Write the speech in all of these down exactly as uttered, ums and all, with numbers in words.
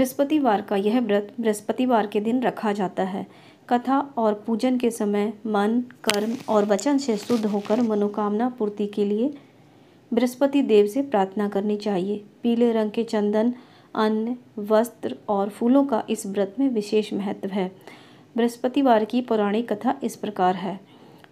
बृहस्पतिवार का यह व्रत बृहस्पतिवार के दिन रखा जाता है। कथा और पूजन के समय मन, कर्म और वचन से शुद्ध होकर मनोकामना पूर्ति के लिए बृहस्पति देव से प्रार्थना करनी चाहिए। पीले रंग के चंदन, अन्न, वस्त्र और फूलों का इस व्रत में विशेष महत्व है। बृहस्पतिवार की पौराणिक कथा इस प्रकार है।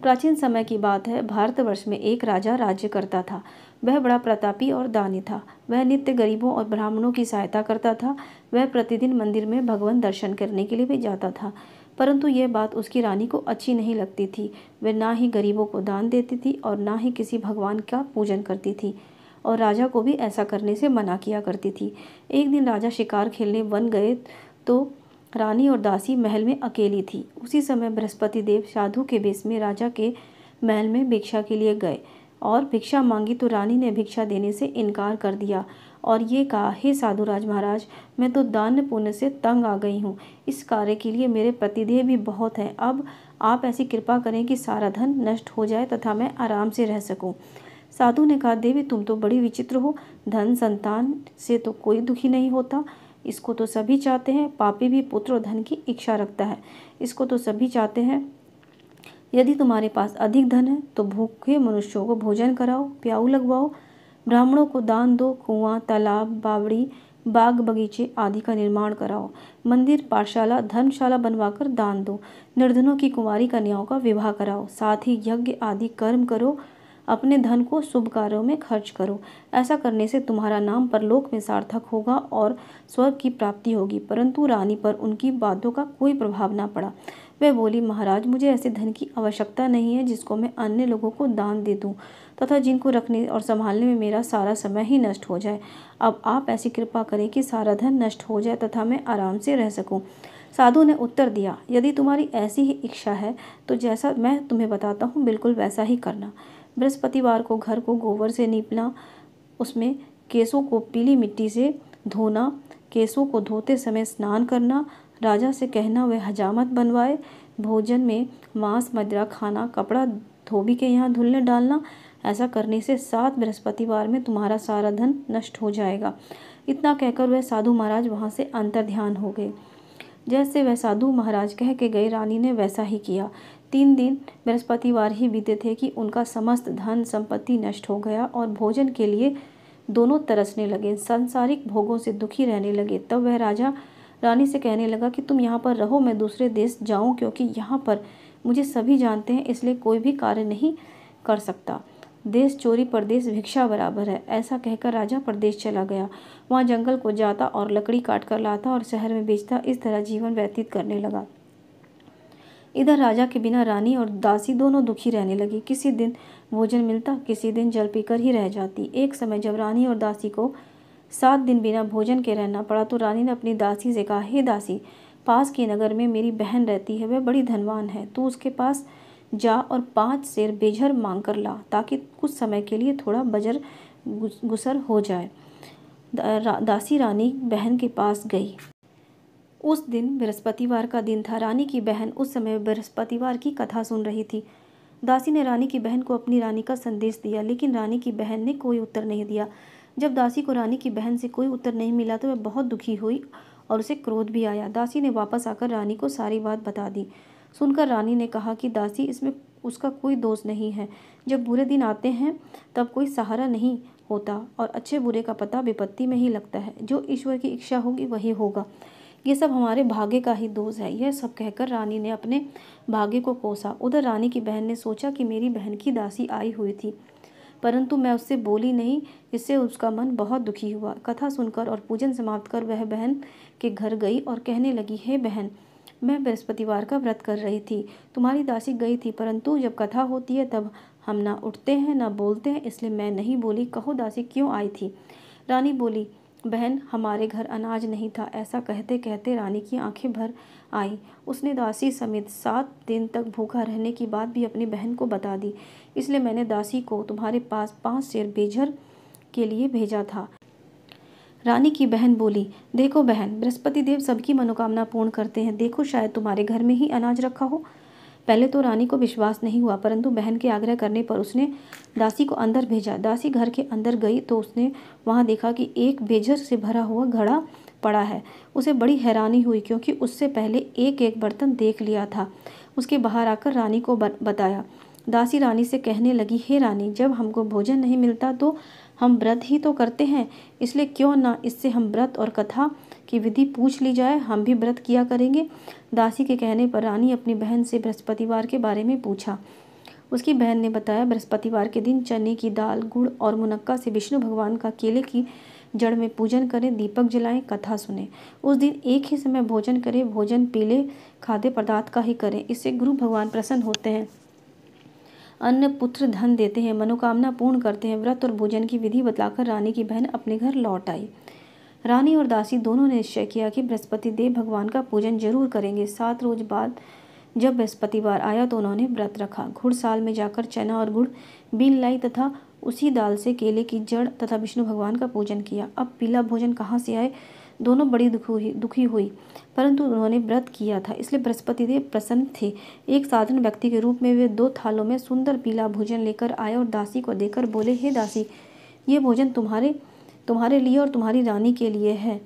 प्राचीन समय की बात है, भारतवर्ष में एक राजा राज्य करता था। वह बड़ा प्रतापी और दानी था। वह नित्य गरीबों और ब्राह्मणों की सहायता करता था। वह प्रतिदिन मंदिर में भगवान दर्शन करने के लिए भी जाता था, परंतु यह बात उसकी रानी को अच्छी नहीं लगती थी। वह ना ही गरीबों को दान देती थी और ना ही किसी भगवान का पूजन करती थी, और राजा को भी ऐसा करने से मना किया करती थी। एक दिन राजा शिकार खेलने वन गए तो रानी और दासी महल में अकेली थी। उसी समय बृहस्पति देव साधु के वेश में राजा के महल में भिक्षा के लिए गए और भिक्षा मांगी तो रानी ने भिक्षा देने से इनकार कर दिया और ये कहा, हे साधुराज महाराज, मैं तो दान पुण्य से तंग आ गई हूँ। इस कार्य के लिए मेरे प्रतिदेह भी बहुत हैं। अब आप ऐसी कृपा करें कि सारा धन नष्ट हो जाए तथा मैं आराम से रह सकूँ। साधु ने कहा, देवी तुम तो बड़ी विचित्र हो। धन संतान से तो कोई दुखी नहीं होता, इसको तो सभी चाहते हैं। पापी भी पुत्र और धन की इच्छा रखता है, इसको तो सभी चाहते हैं। यदि तुम्हारे पास अधिक धन है तो भूखे मनुष्यों को भोजन कराओ, प्याऊ लगवाओ, ब्राह्मणों को दान दो, कुआं, तालाब, बावड़ी, बाग बगीचे आदि का निर्माण कराओ, मंदिर, पाठशाला, धर्मशाला बनवाकर दान दो, निर्धनों की कुंवारी कन्याओं का विवाह कराओ, साथ ही यज्ञ आदि कर्म करो, अपने धन को शुभ कार्यों में खर्च करो। ऐसा करने से तुम्हारा नाम परलोक में सार्थक होगा और स्वर्ग की प्राप्ति होगी। परंतु रानी पर उनकी बातों का कोई प्रभाव ना पड़ा। वह बोली, महाराज मुझे ऐसे धन की आवश्यकता नहीं है जिसको मैं अन्य लोगों को दान दे दूँ तथा जिनको रखने और संभालने में मेरा सारा समय ही नष्ट हो जाए। अब आप ऐसी कृपा करें कि सारा धन नष्ट हो जाए तथा मैं आराम से रह सकूँ। साधु ने उत्तर दिया, यदि तुम्हारी ऐसी ही इच्छा है तो जैसा मैं तुम्हें बताता हूँ बिल्कुल वैसा ही करना। बृहस्पतिवार को घर को गोबर से नीपना, उसमें केसों को पीली मिट्टी से धोना, केसों को धोते समय स्नान करना, राजा से कहना वह हजामत बनवाए, भोजन में मांस मदिरा खाना, कपड़ा धोबी के यहाँ धुलने डालना। ऐसा करने से सात बृहस्पतिवार में तुम्हारा सारा धन नष्ट हो जाएगा। इतना कहकर वह साधु महाराज वहाँ से अंतर ध्यान हो गए। जैसे वह साधु महाराज कह के गए, रानी ने वैसा ही किया। तीन दिन बृहस्पतिवार ही बीते थे कि उनका समस्त धन संपत्ति नष्ट हो गया और भोजन के लिए दोनों तरसने लगे, सांसारिक भोगों से दुखी रहने लगे। तब वह राजा रानी से कहने लगा कि तुम यहाँ पर रहो, मैं दूसरे देश जाऊँ, क्योंकि यहाँ पर मुझे सभी जानते हैं, इसलिए कोई भी कार्य नहीं कर सकता। देश चोरी परदेश भिक्षा बराबर है। ऐसा कहकर राजा परदेश चला गया। वहाँ जंगल को जाता और लकड़ी काट कर लाता और शहर में बेचता। इस तरह जीवन व्यतीत करने लगा। इधर राजा के बिना रानी और दासी दोनों दुखी रहने लगी। किसी दिन भोजन मिलता, किसी दिन जल पीकर ही रह जाती। एक समय जब रानी और दासी को सात दिन बिना भोजन के रहना पड़ा तो रानी ने अपनी दासी से कहा, हे दासी, पास के नगर में मेरी बहन रहती है, वह बड़ी धनवान है। तू उसके पास जा और पाँच सेर बेझर मांग कर ला, ताकि कुछ समय के लिए थोड़ा बजर गुसर हो जाए। दासी रानी बहन के पास गई। उस दिन बृहस्पतिवार का दिन था। रानी की बहन उस समय बृहस्पतिवार की कथा सुन रही थी। दासी ने रानी की बहन को अपनी रानी का संदेश दिया, लेकिन रानी की बहन ने कोई उत्तर नहीं दिया। जब दासी को रानी की बहन से कोई उत्तर नहीं मिला तो वह बहुत दुखी हुई और उसे क्रोध भी आया। दासी ने वापस आकर रानी को सारी बात बता दी। सुनकर रानी ने कहा कि दासी, इसमें उसका कोई दोष नहीं है। जब बुरे दिन आते हैं तब कोई सहारा नहीं होता और अच्छे बुरे का पता विपत्ति में ही लगता है। जो ईश्वर की इच्छा होगी वही होगा। ये सब हमारे भाग्य का ही दोष है। यह सब कहकर रानी ने अपने भाग्य को कोसा। उधर रानी की बहन ने सोचा कि मेरी बहन की दासी आई हुई थी, परंतु मैं उससे बोली नहीं, इससे उसका मन बहुत दुखी हुआ। कथा सुनकर और पूजन समाप्त कर वह बहन के घर गई और कहने लगी, हे बहन, मैं बृहस्पतिवार का व्रत कर रही थी, तुम्हारी दासी गई थी, परंतु जब कथा होती है तब हम ना उठते हैं ना बोलते हैं, इसलिए मैं नहीं बोली। कहो दासी क्यों आई थी? रानी बोली, बहन, हमारे घर अनाज नहीं था। ऐसा कहते कहते रानी की आंखें भर आई। उसने दासी समेत सात दिन तक भूखा रहने की बात भी अपनी बहन को बता दी। इसलिए मैंने दासी को तुम्हारे पास पाँच सेर बेझर के लिए भेजा था। रानी की बहन बोली, देखो बहन, बृहस्पति देव सबकी मनोकामना पूर्ण करते हैं। देखो, शायद तुम्हारे घर में ही अनाज रखा हो। पहले तो रानी को विश्वास नहीं हुआ, परंतु बहन के आग्रह करने पर उसने दासी को अंदर भेजा। दासी घर के अंदर गई तो उसने वहाँ देखा कि एक बेझर से भरा हुआ घड़ा पड़ा है। उसे बड़ी हैरानी हुई क्योंकि उससे पहले एक एक बर्तन देख लिया था। उसके बाहर आकर रानी को बताया। दासी रानी से कहने लगी, हे रानी, जब हमको भोजन नहीं मिलता तो हम व्रत ही तो करते हैं, इसलिए क्यों ना इससे हम व्रत और कथा की विधि पूछ ली जाए, हम भी व्रत किया करेंगे। दासी के कहने पर रानी अपनी बहन से बृहस्पतिवार के बारे में पूछा। उसकी बहन ने बताया, बृहस्पतिवार के दिन चने की दाल, गुड़ और मुनक्का से विष्णु भगवान का केले की जड़ में पूजन करें, दीपक जलाएं, कथा सुनें। उस दिन एक ही समय भोजन करें, भोजन पीले खाद्य पदार्थ का ही करें, इससे गुरु भगवान प्रसन्न होते हैं, अन्न पुत्र धन देते हैं, मनोकामना पूर्ण करते हैं। व्रत और भोजन की विधि बतलाकर रानी की बहन अपने घर लौट आई। रानी और दासी दोनों ने निश्चय किया कि बृहस्पति देव भगवान का पूजन जरूर करेंगे। सात रोज बाद जब बृहस्पतिवार आया तो उन्होंने व्रत रखा। घुड़साल में जाकर चना और गुड़ बीन लाई तथा उसी दाल से केले की जड़ तथा विष्णु भगवान का पूजन किया। अब पीला भोजन कहाँ से आए, दोनों बड़ी दुखी दुखी हुई, परंतु उन्होंने व्रत किया था इसलिए बृहस्पति देव प्रसन्न थे। एक साधारण व्यक्ति के रूप में वे दो थालों में सुंदर पीला भोजन लेकर आए और दासी को देकर बोले, हे दासी, ये भोजन तुम्हारे तुम्हारे लिए और तुम्हारी रानी के लिए है,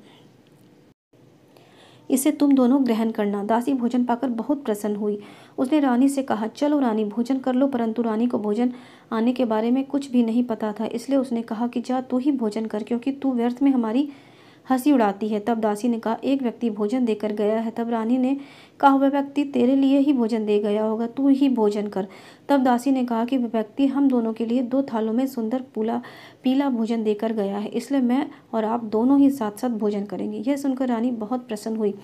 इसे तुम दोनों ग्रहण करना। दासी भोजन पाकर बहुत प्रसन्न हुई। उसने रानी से कहा, चलो रानी, भोजन कर लो। परंतु रानी को भोजन आने के बारे में कुछ भी नहीं पता था, इसलिए उसने कहा कि जा तू ही भोजन कर, क्योंकि तू व्यर्थ में हमारी हंसी उड़ाती है। तब दासी ने कहा, एक व्यक्ति भोजन देकर गया है। तब रानी ने कहा, वह व्यक्ति तेरे लिए ही भोजन दे गया होगा, तू ही भोजन कर। तब दासी ने कहा कि वह व्यक्ति हम दोनों के लिए दो थालों में सुंदर पूला पीला भोजन देकर गया है, इसलिए मैं और आप दोनों ही साथ साथ भोजन करेंगे। यह सुनकर रानी बहुत प्रसन्न हुई।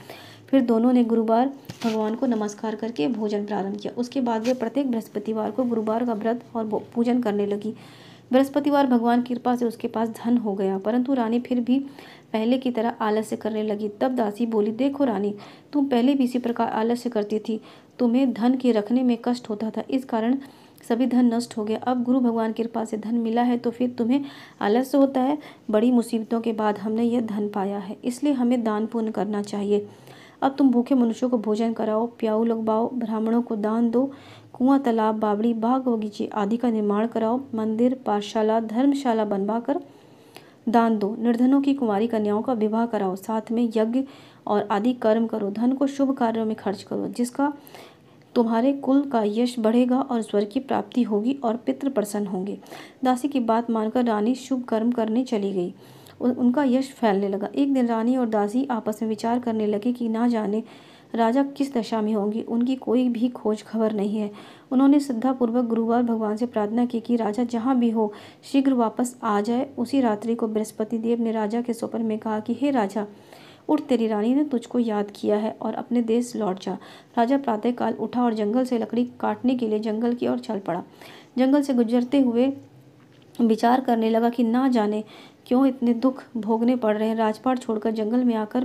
फिर दोनों ने गुरुवार भगवान को नमस्कार करके भोजन प्रारंभ किया। उसके बाद वे प्रत्येक बृहस्पतिवार को गुरुवार का व्रत और पूजन करने लगी। बृहस्पतिवार भगवान की कृपा से उसके पास धन हो गया, परंतु रानी फिर भी पहले की तरह आलस्य करने लगी। तब दासी बोली, देखो रानी, तुम पहले भी इसी प्रकार आलस्य करती थी, तुम्हें धन के रखने में कष्ट होता था, इस कारण सभी धन नष्ट हो गया। अब गुरु भगवान की कृपा से धन मिला है तो फिर तुम्हें आलस्य होता है। बड़ी मुसीबतों के बाद हमने यह धन पाया है, इसलिए हमें दान पुण्य करना चाहिए। अब तुम भूखे मनुष्यों को भोजन कराओ, प्याऊ लगवाओ, ब्राह्मणों को दान दो, कुआं, तालाब, बावड़ी, बाग, बगीचे आदि का निर्माण कराओ, मंदिर, पाठशाला, धर्मशाला बनवा कर दान दो, निर्धनों की कुंवारी कन्याओं का विवाह कराओ, साथ में यज्ञ और आदि कर्म करो, धन को शुभ कार्यों में खर्च करो, जिसका तुम्हारे कुल का यश बढ़ेगा और स्वर्ग की प्राप्ति होगी और पितृ प्रसन्न होंगे। दासी की बात मानकर रानी शुभ कर्म करने चली गई। उनका यश फैलने लगा। एक दिन रानी और दासी आपस में विचार करने लगे कि ना जाने राजा किस दशा में होंगी, उनकी कोई भी खोज खबर नहीं है। उन्होंने श्रद्धापूर्वक गुरुवार भगवान से प्रार्थना की कि राजा जहाँ भी हो शीघ्र वापस आ जाए। उसी रात्रि को बृहस्पति देव ने राजा के स्वप्न में कहा कि हे राजा, उठ, तेरी रानी ने तुझको याद किया है और अपने देश लौट जा। राजा प्रातःकाल उठा और जंगल से लकड़ी काटने के लिए जंगल की ओर चल पड़ा। जंगल से गुजरते हुए विचार करने लगा कि ना जाने क्यों इतने दुख भोगने पड़ रहे हैं, राजपाट छोड़कर जंगल में आकर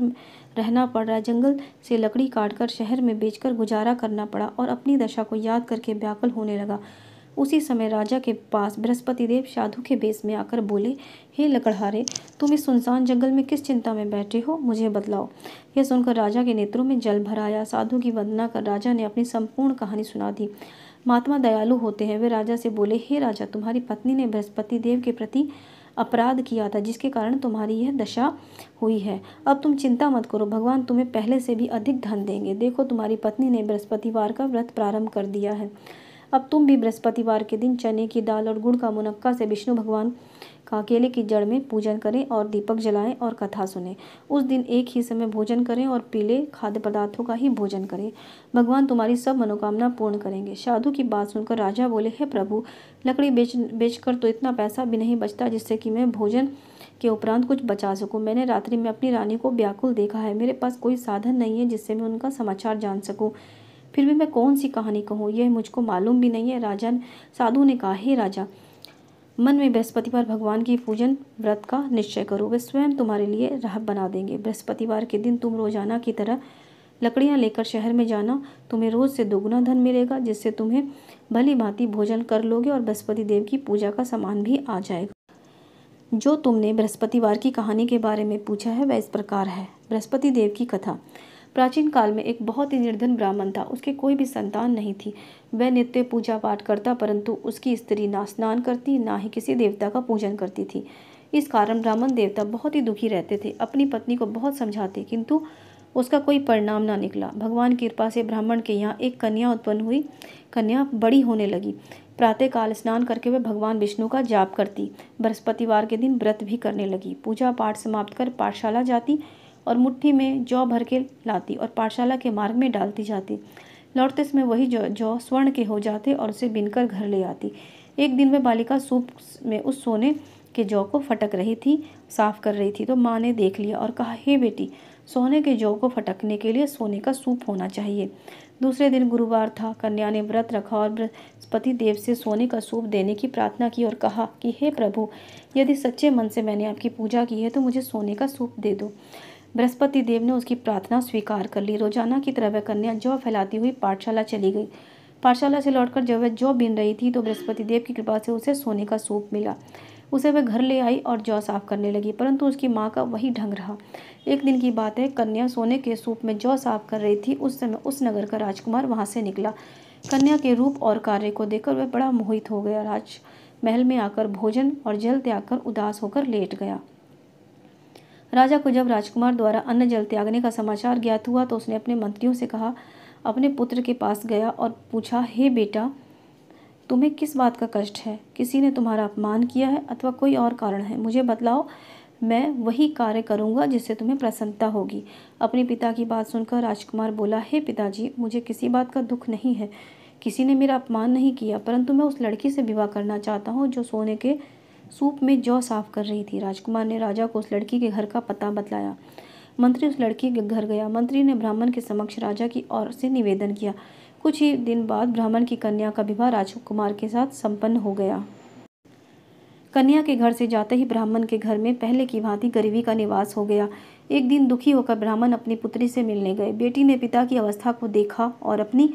रहना पड़ रहा है। जंगल से लकड़ी काटकर शहर में बेचकर गुजारा करना पड़ा और अपनी दशा को याद करके व्याकुल होने लगा। उसी समय राजा के पास बृहस्पति देव साधु के भेष में आकर बोले, हे लकड़हारे, तुम इस सुनसान जंगल में किस चिंता में बैठे हो, मुझे बतलाओ। यह सुनकर राजा के नेत्रों में जल भर आया। साधु की वंदना कर राजा ने अपनी संपूर्ण कहानी सुना दी। महात्मा दयालु होते हैं, वे राजा से बोले, हे राजा, तुम्हारी पत्नी ने बृहस्पति देव के प्रति अपराध किया था, जिसके कारण तुम्हारी यह दशा हुई है। अब तुम चिंता मत करो, भगवान तुम्हें पहले से भी अधिक धन देंगे। देखो, तुम्हारी पत्नी ने बृहस्पतिवार का व्रत प्रारंभ कर दिया है। अब तुम भी बृहस्पतिवार के दिन चने की दाल और गुड़ का मुनक्का से विष्णु भगवान का केले की जड़ में पूजन करें और दीपक जलाएं और कथा सुनें। उस दिन एक ही समय भोजन करें और पीले खाद्य पदार्थों का ही भोजन करें। भगवान तुम्हारी सब मनोकामना पूर्ण करेंगे। साधु की बात सुनकर राजा बोले, हे प्रभु, लकड़ी बेच बेचकर तो इतना पैसा भी नहीं बचता जिससे कि मैं भोजन के उपरांत कुछ बचा सकूं। मैंने रात्रि में अपनी रानी को व्याकुल देखा है। मेरे पास कोई साधन नहीं है जिससे मैं उनका समाचार जान सकूं, फिर भी मैं कौन सी कहानी कहूँ, यह मुझको मालूम भी नहीं है। राजा साधु ने कहा, हे राजा, मन में बृहस्पतिवार भगवान की पूजन व्रत का निश्चय करो, वे स्वयं तुम्हारे लिए राह बना देंगे। बृहस्पतिवार के दिन तुम रोजाना की तरह लकड़ियां लेकर शहर में जाना, तुम्हें रोज से दोगुना धन मिलेगा, जिससे तुम्हें भली भांति भोजन कर लोगे और बृहस्पति देव की पूजा का सामान भी आ जाएगा। जो तुमने बृहस्पतिवार की कहानी के बारे में पूछा है वह इस प्रकार है। बृहस्पति देव की कथा। प्राचीन काल में एक बहुत ही निर्धन ब्राह्मण था। उसके कोई भी संतान नहीं थी। वह नित्य पूजा पाठ करता, परंतु उसकी स्त्री ना स्नान करती, ना ही किसी देवता का पूजन करती थी। इस कारण ब्राह्मण देवता बहुत ही दुखी रहते थे। अपनी पत्नी को बहुत समझाते किंतु उसका कोई परिणाम ना निकला। भगवान की कृपा से ब्राह्मण के यहाँ एक कन्या उत्पन्न हुई। कन्या बड़ी होने लगी। प्रातःकाल स्नान करके वह भगवान विष्णु का जाप करती। बृहस्पतिवार के दिन व्रत भी करने लगी। पूजा पाठ समाप्त कर पाठशाला जाती और मुट्ठी में जौ भर के लाती और पाठशाला के मार्ग में डालती जाती। लौटते समय वही जौ जौ स्वर्ण के हो जाते और उसे बिनकर घर ले आती। एक दिन वह बालिका सूप में उस सोने के जौ को फटक रही थी, साफ कर रही थी तो माँ ने देख लिया और कहा, हे बेटी, सोने के जौ को फटकने के लिए सोने का सूप होना चाहिए। दूसरे दिन गुरुवार था। कन्या ने व्रत रखा और बृहस्पति देव से सोने का सूप देने की प्रार्थना की और कहा कि हे प्रभु, यदि सच्चे मन से मैंने आपकी पूजा की है तो मुझे सोने का सूप दे दो। बृहस्पति देव ने उसकी प्रार्थना स्वीकार कर ली। रोजाना की तरह वह कन्या जौ फैलाती हुई पाठशाला चली गई। पाठशाला से लौटकर जब वह जौ बीन रही थी तो बृहस्पति देव की कृपा से उसे सोने का सूप मिला। उसे वह घर ले आई और जौ साफ करने लगी, परंतु उसकी माँ का वही ढंग रहा। एक दिन की बात है, कन्या सोने के सूप में जौ साफ कर रही थी। उस समय उस नगर का राजकुमार वहाँ से निकला। कन्या के रूप और कार्य को देखकर वह बड़ा मोहित हो गया। राज महल में आकर भोजन और जल त्याग कर उदास होकर लेट गया। राजा को जब राजकुमार द्वारा अन्न जल त्यागने का समाचार ज्ञात हुआ तो उसने अपने मंत्रियों से कहा, अपने पुत्र के पास गया और पूछा, हे बेटा, तुम्हें किस बात का कष्ट है? किसी ने तुम्हारा अपमान किया है अथवा कोई और कारण है? मुझे बतलाओ, मैं वही कार्य करूंगा जिससे तुम्हें प्रसन्नता होगी। अपने पिता की बात सुनकर राजकुमार बोला, हे पिताजी, मुझे किसी बात का दुख नहीं है। किसी ने मेरा अपमान नहीं किया, परंतु मैं उस लड़की से विवाह करना चाहता हूँ जो सोने के सूप में जौ साफ कर रही थी। राजकुमार ने राजा को उस लड़की के घर का पता बतलाया। मंत्री उस लड़की के घर गया। मंत्री ने ब्राह्मण के समक्ष राजा की ओर से निवेदन किया। कुछ ही दिन बाद ब्राह्मण की कन्या का विवाह राजकुमार के साथ संपन्न हो गया। कन्या के घर से जाते ही ब्राह्मण के घर में पहले की भांति गरीबी का निवास हो गया। एक दिन दुखी होकर ब्राह्मण अपनी पुत्री से मिलने गए। बेटी ने पिता की अवस्था को देखा और अपनी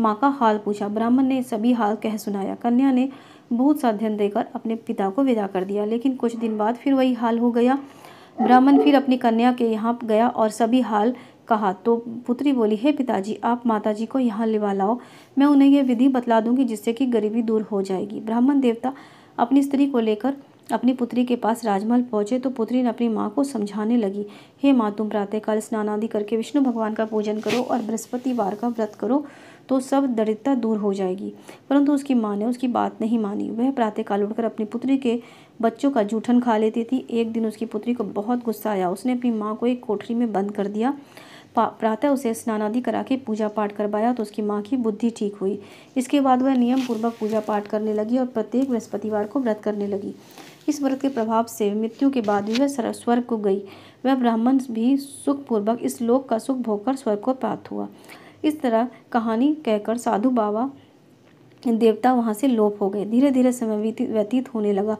माँ का हाल पूछा। ब्राह्मण ने सभी हाल कह सुनाया। कन्या ने बहुत सा धन देकर अपने पिता को विदा कर दिया, लेकिन कुछ दिन बाद फिर वही हाल हो गया। ब्राह्मण फिर अपनी कन्या के यहाँ गया और सभी हाल कहा तो पुत्री बोली, हे पिताजी, आप माताजी को यहाँ लेवा लाओ, मैं उन्हें यह विधि बतला दूंगी जिससे कि गरीबी दूर हो जाएगी। ब्राह्मण देवता अपनी स्त्री को लेकर अपनी पुत्री के पास राजमहल पहुँचे तो पुत्री ने अपनी माँ को समझाने लगी, हे माँ, तुम प्रातःकाल स्नान आदि करके विष्णु भगवान का पूजन करो और बृहस्पतिवार का व्रत करो तो सब दरिद्रता दूर हो जाएगी। परंतु उसकी माँ ने उसकी बात नहीं मानी। वह प्रातःकाल उठकर अपनी पुत्री के बच्चों का जूठन खा लेती थी। एक दिन उसकी पुत्री को बहुत गुस्सा आया। उसने अपनी माँ को एक कोठरी में बंद कर दिया। प्रातः उसे स्नान आदि करा के पूजा पाठ करवाया तो उसकी माँ की बुद्धि ठीक हुई। इसके बाद वह नियम पूर्वक पूजा पाठ करने लगी और प्रत्येक बृहस्पतिवार को व्रत करने लगी। इस व्रत के प्रभाव से मृत्यु के बाद भी वह स्वर्ग को गई। वह ब्राह्मण भी सुखपूर्वक इस लोक का सुख भोगकर स्वर्ग को प्राप्त हुआ। इस तरह कहानी कहकर साधु बाबा देवता वहाँ से लोप हो गए। धीरे धीरे समय व्यतीत होने लगा।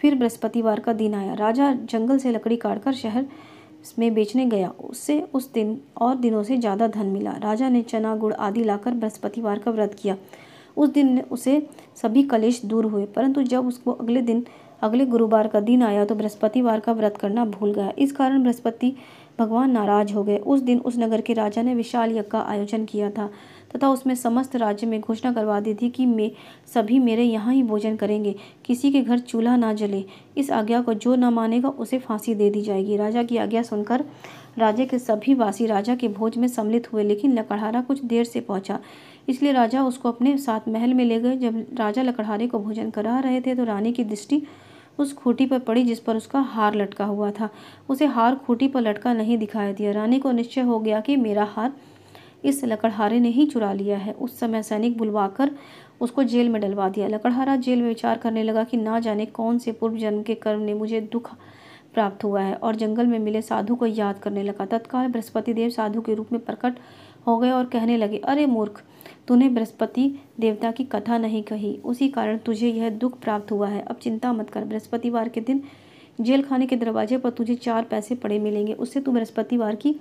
फिर बृहस्पतिवार का दिन आया। राजा जंगल से लकड़ी काटकर शहर में बेचने गया। उससे उस दिन और दिनों से ज़्यादा धन मिला। राजा ने चना गुड़ आदि लाकर बृहस्पतिवार का व्रत किया। उस दिन उसे सभी कलेश दूर हुए, परंतु जब उसको अगले दिन अगले गुरुवार का दिन आया तो बृहस्पतिवार का व्रत करना भूल गया। इस कारण बृहस्पति भगवान नाराज हो गए। उस दिन उस नगर के राजा ने विशाल यज्ञ का आयोजन किया था तथा उसमें समस्त राज्य में घोषणा करवा दी थी कि मैं सभी मेरे यहाँ ही भोजन करेंगे, किसी के घर चूल्हा ना जले। इस आज्ञा को जो ना मानेगा उसे फांसी दे दी जाएगी। राजा की आज्ञा सुनकर राज्य के सभी वासी राजा के भोज में सम्मिलित हुए, लेकिन लकड़हारा कुछ देर से पहुँचा, इसलिए राजा उसको अपने साथ महल में ले गए। जब राजा लकड़हारे को भोजन करा रहे थे तो रानी की दृष्टि उस खूंटी पर पड़ी जिस पर उसका हार लटका हुआ था। उसे हार खूंटी पर लटका नहीं दिखाई दिया। रानी को निश्चय हो गया कि मेरा हार इस लकड़हारे ने ही चुरा लिया है। उस समय सैनिक बुलवाकर उसको जेल में डलवा दिया। लकड़हारा जेल में विचार करने लगा कि ना जाने कौन से पूर्व जन्म के कर्म ने मुझे दुख प्राप्त हुआ है, और जंगल में मिले साधु को याद करने लगा। तत्काल बृहस्पति देव साधु के रूप में प्रकट हो गए और कहने लगे, अरे मूर्ख, तूने बृहस्पति देवता की कथा नहीं कही, उसी कारण तुझे यह दुख प्राप्त हुआ है। अब चिंता मत कर, बृहस्पतिवार के दिन जेल खाने के दरवाजे पर तुझे चार पैसे पड़े मिलेंगे, उससे तू बृहस्पतिवार की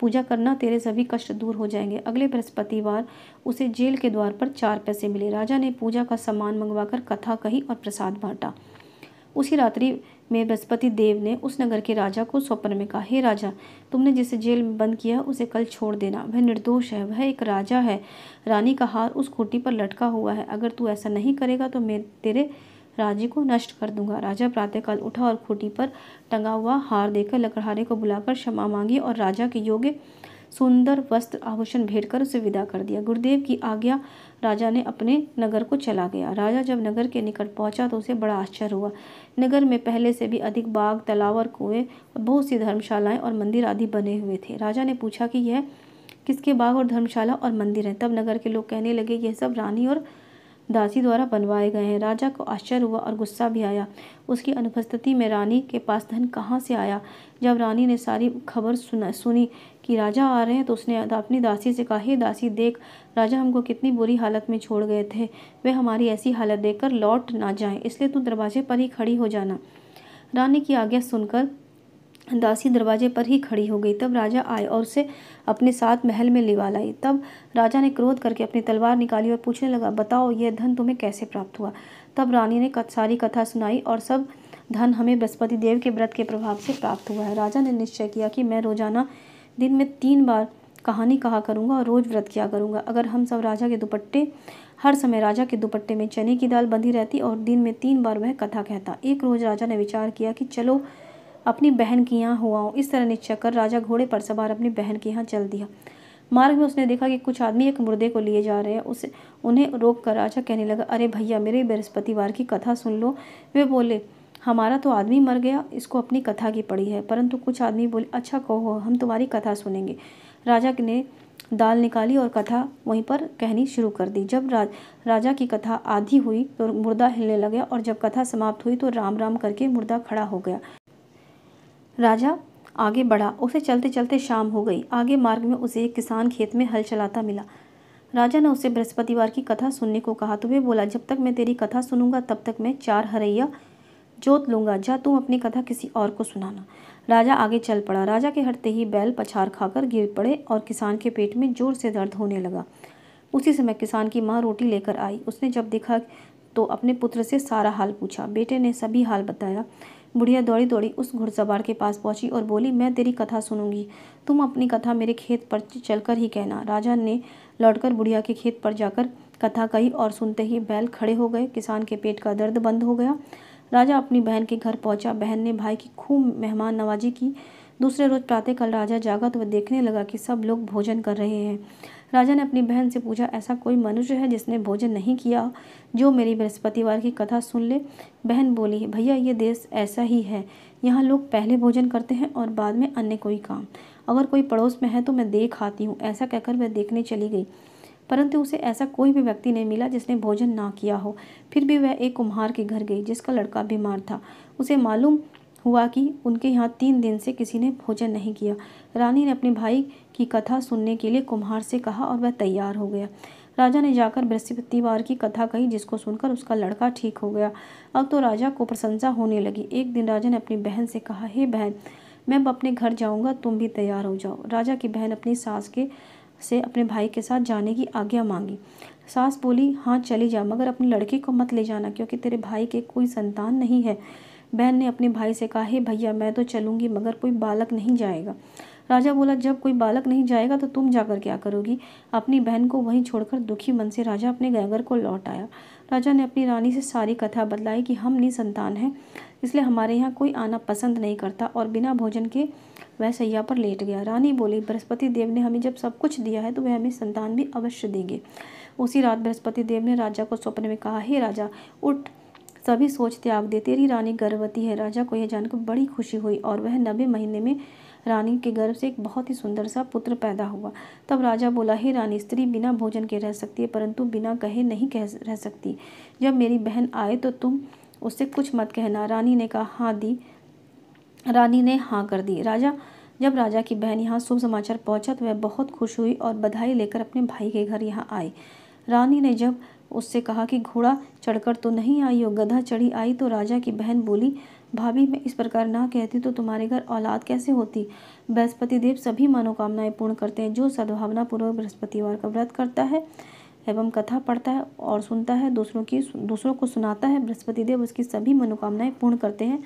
पूजा करना, तेरे सभी कष्ट दूर हो जाएंगे। अगले बृहस्पतिवार उसे जेल के द्वार पर चार पैसे मिले। राजा ने पूजा का सामान मंगवाकर कथा कही और प्रसाद बांटा। उसी रात्रि में बृहस्पति देव ने उस नगर के राजा को स्वप्न में कहा, हे राजा, तुमने जिसे जेल में बंद किया उसे कल छोड़ देना। वह निर्दोष है, वह एक राजा है। रानी का हार उस खूंटी पर लटका हुआ है। अगर तू ऐसा नहीं करेगा तो मैं तेरे राज्य को नष्ट कर दूंगा। राजा प्रातःकाल उठा और खूटी पर टंगा हुआ हार देकर लकड़हारे को बुलाकर क्षमा मांगी और राजा के योग्य सुंदर वस्त्र आभूषण भेंट कर उसे विदा कर दिया। गुरुदेव की आज्ञा राजा ने अपने नगर को चला गया। राजा जब नगर के निकट पहुंचा तो उसे बड़ा आश्चर्य हुआ। नगर में पहले से भी अधिक बाग, तालाब और कुएं, बहुत सी धर्मशालाएं और मंदिर आदि बने हुए थे। राजा ने पूछा कि यह किसके बाग और धर्मशाला और मंदिर हैं? तब नगर के लोग कहने लगे यह सब रानी और दासी द्वारा बनवाए गए हैं। राजा को आश्चर्य हुआ और गुस्सा भी आया। उसकी अनुपस्थिति में रानी के पास धन कहाँ से आया? जब रानी ने सारी खबर सुना सुनी कि राजा आ रहे हैं तो उसने अपनी दासी से कहा, हे दासी, देख राजा हमको कितनी बुरी हालत में छोड़ गए थे। वे हमारी ऐसी हालत देखकर लौट ना जाएं, इसलिए तू दरवाजे पर ही खड़ी हो जाना। रानी की आज्ञा सुनकर दासी दरवाजे पर ही खड़ी हो गई। तब राजा आए और उसे अपने साथ महल में लिवा लाई। तब राजा ने क्रोध करके अपनी तलवार निकाली और पूछने लगा, बताओ यह धन तुम्हें कैसे प्राप्त हुआ? तब रानी ने सारी कथा सुनाई और सब धन हमें बृहस्पति देव के व्रत के प्रभाव से प्राप्त हुआ है। राजा ने निश्चय किया कि मैं रोजाना दिन में तीन बार कहानी कहा करूँगा और रोज़ व्रत किया करूँगा। अगर हम सब राजा के दुपट्टे हर समय राजा के दुपट्टे में चने की दाल बंधी रहती और दिन में तीन बार वह कथा कहता। एक रोज़ राजा ने विचार किया कि चलो अपनी बहन के यहाँ हुआ हूँ। इस तरह निश्चय कर राजा घोड़े पर सवार अपनी बहन के यहाँ चल दिया। मार्ग में उसने देखा कि कुछ आदमी एक मुर्दे को लिए जा रहे हैं। उसे उन्हें रोक कर राजा कहने लगा, अरे भैया, मेरे बृहस्पतिवार की कथा सुन लो। वे बोले, हमारा तो आदमी मर गया, इसको अपनी कथा की पड़ी है। परंतु कुछ आदमी बोले, अच्छा कहो, हम तुम्हारी कथा सुनेंगे। राजा ने दाल निकाली और कथा वहीं पर कहनी शुरू कर दी। जब राज, राजा की कथा आधी हुई तो मुर्दा हिलने लगा और जब कथा समाप्त हुई तो राम राम करके मुर्दा खड़ा हो गया। राजा आगे बढ़ा। उसे चलते चलते शाम हो गई। आगे मार्ग में उसे एक किसान खेत में हल चलाता मिला। राजा ने उसे बृहस्पतिवार की कथा सुनने को कहा तो वे बोला, जब तक मैं तेरी कथा सुनूंगा तब तक मैं चार हरैया जोत लूँगा। जा, तुम अपनी कथा किसी और को सुनाना। राजा आगे चल पड़ा। राजा के हटते ही बैल पछाड़ खाकर गिर पड़े और किसान के पेट में जोर से दर्द होने लगा। उसी समय किसान की माँ रोटी लेकर आई। उसने जब देखा तो अपने पुत्र से सारा हाल पूछा। बेटे ने सभी हाल बताया। बुढ़िया दौड़ी दौड़ी उस घुड़सवार के पास पहुंची और बोली, मैं तेरी कथा सुनूंगी, तुम अपनी कथा मेरे खेत पर चलकर ही कहना। राजा ने लौटकर बुढ़िया के खेत पर जाकर कथा कही और सुनते ही बैल खड़े हो गए। किसान के पेट का दर्द बंद हो गया। राजा अपनी बहन के घर पहुंचा। बहन ने भाई की खूब मेहमान नवाजी की। दूसरे रोज प्रातःकाल राजा जागा तो वह देखने लगा कि सब लोग भोजन कर रहे हैं। राजा ने अपनी बहन से पूछा, ऐसा कोई मनुष्य है जिसने भोजन नहीं किया जो मेरी बृहस्पतिवार की कथा सुन ले? बहन बोली, भैया ये देश ऐसा ही है, यहाँ लोग पहले भोजन करते हैं और बाद में अन्य कोई काम। अगर कोई पड़ोस में है तो मैं देख आती हूँ। ऐसा कहकर वह देखने चली गई, परंतु उसे ऐसा कोई भी व्यक्ति नहीं मिला जिसने भोजन ना किया हो। फिर भी वह एक कुम्हार के घर गई जिसका लड़का बीमार था। उसे मालूम हुआ कि उनके यहाँ तीन दिन से किसी ने भोजन नहीं किया। रानी ने अपने भाई की कथा सुनने के लिए कुम्हार से कहा और वह तैयार हो गया। राजा ने जाकर बृहस्पतिवार की कथा कही जिसको सुनकर उसका लड़का ठीक हो गया। अब तो राजा को प्रशंसा होने लगी। एक दिन राजा ने अपनी बहन से कहा, हे बहन, मैं अब अपने घर जाऊँगा, तुम भी तैयार हो जाओ। राजा की बहन अपनी सास के से अपने भाई के साथ जाने की आज्ञा मांगी। सास बोली, हाँ चली जा, मगर अपने लड़के को मत ले जाना क्योंकि तेरे भाई के कोई संतान नहीं है। बहन ने अपने भाई से कहा, हे भैया, मैं तो चलूँगी मगर कोई बालक नहीं जाएगा। राजा बोला, जब कोई बालक नहीं जाएगा तो तुम जाकर क्या करोगी? अपनी बहन को वहीं छोड़कर दुखी मन से राजा अपने नगर को लौट आया। राजा ने अपनी रानी से सारी कथा बतलाई कि हम निसंतान हैं, इसलिए हमारे यहाँ कोई आना पसंद नहीं करता, और बिना भोजन के वह सैया पर लेट गया। रानी बोली, बृहस्पति देव ने हमें जब सब कुछ दिया है तो वह हमें संतान भी अवश्य देंगे। उसी रात बृहस्पति देव ने राजा को स्वप्न में कहा, हे राजा, उठ, सभी सोच त्याग दे, तेरी रानी गर्भवती है। राजा को यह जानकर बड़ी खुशी हुई और वह नब्बे महीने में रानी के गर्भ से एक बहुत ही सुंदर सा पुत्र पैदा हुआ। तब राजा बोला, हे रानी, स्त्री बिना भोजन के रह सकती है परंतु बिना कहे नहीं कह रह सकती। जब मेरी बहन आए तो तुम उससे कुछ मत कहना। रानी ने कहा, हाँ दी। रानी ने हाँ कर दी। राजा जब राजा की बहन यहाँ शुभ समाचार पहुँचा तो वह बहुत खुश हुई और बधाई लेकर अपने भाई के घर यहाँ आई। रानी ने जब उससे कहा कि घोड़ा चढ़कर तो नहीं आई हो, गधा चढ़ी आई, तो राजा की बहन बोली, भाभी, मैं इस प्रकार ना कहती तो तुम्हारे घर औलाद कैसे होती? बृहस्पति देव सभी मनोकामनाएं पूर्ण करते हैं। जो सद्भावनापूर्वक बृहस्पतिवार का व्रत करता है एवं कथा पढ़ता है और सुनता है, दूसरों की दूसरों को सुनाता है, बृहस्पति देव उसकी सभी मनोकामनाएं पूर्ण करते हैं,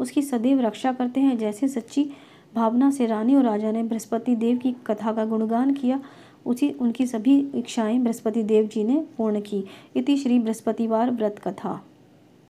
उसकी सदैव रक्षा करते हैं। जैसे सच्ची भावना से रानी और राजा ने बृहस्पति देव की कथा का गुणगान किया, उसी उनकी सभी इच्छाएं बृहस्पति देव जी ने पूर्ण की। इति श्री बृहस्पतिवार व्रत कथा।